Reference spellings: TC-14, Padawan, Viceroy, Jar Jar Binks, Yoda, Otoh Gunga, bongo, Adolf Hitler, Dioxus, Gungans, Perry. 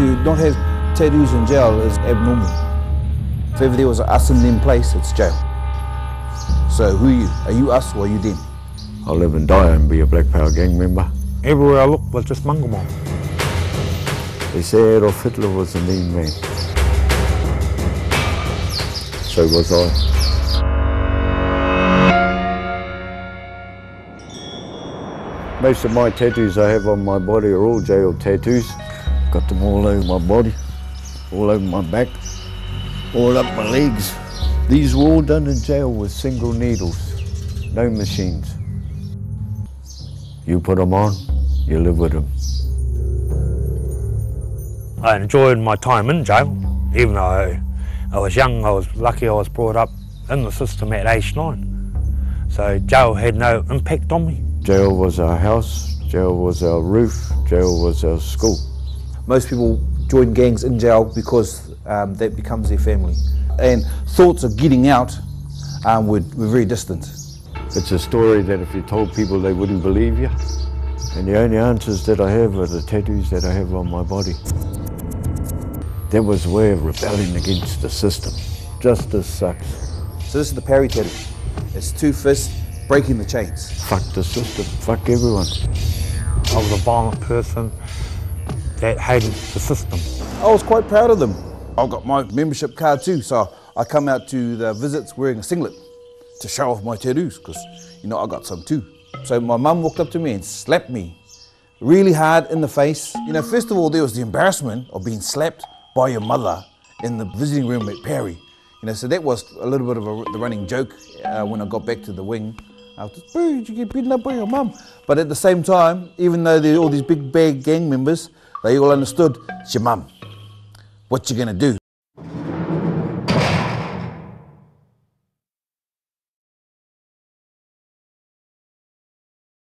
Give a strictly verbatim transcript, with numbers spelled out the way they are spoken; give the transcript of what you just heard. you don't have tattoos in jail is abnormal. If ever there was an us and them place, it's jail. So who are you? Are you us or are you them? I'll live and die and be a Black Power gang member. Everywhere I look, there's just Mangamon. They say Adolf Hitler was a mean man. So was I. Most of my tattoos I have on my body are all jail tattoos. Got them all over my body, all over my back, all up my legs. These were all done in jail with single needles, no machines. You put them on, you live with them. I enjoyed my time in jail. Even though I, I was young, I was lucky I was brought up in the system at age nine. So jail had no impact on me. Jail was our house, jail was our roof, jail was our school. Most people join gangs in jail because um, that becomes their family. And thoughts of getting out um, were, were very distant. It's a story that if you told people they wouldn't believe you. And the only answers that I have are the tattoos that I have on my body. That was a way of rebelling against the system. Justice sucks. So this is the Perry tattoo. It's two fists. Breaking the chains. Fuck the system, fuck everyone. I was a violent person that hated the system. I was quite proud of them. I've got my membership card too, so I come out to the visits wearing a singlet to show off my tattoos, because, you know, I got some too. So my mum walked up to me and slapped me really hard in the face. You know, first of all, there was the embarrassment of being slapped by your mother in the visiting room at Perry. You know, so that was a little bit of a, the running joke uh, when I got back to the wing. I was just, did you get beaten up by your mum? But at the same time, even though they're all these big bad gang members, they all understood, it's your mum. What you gonna do?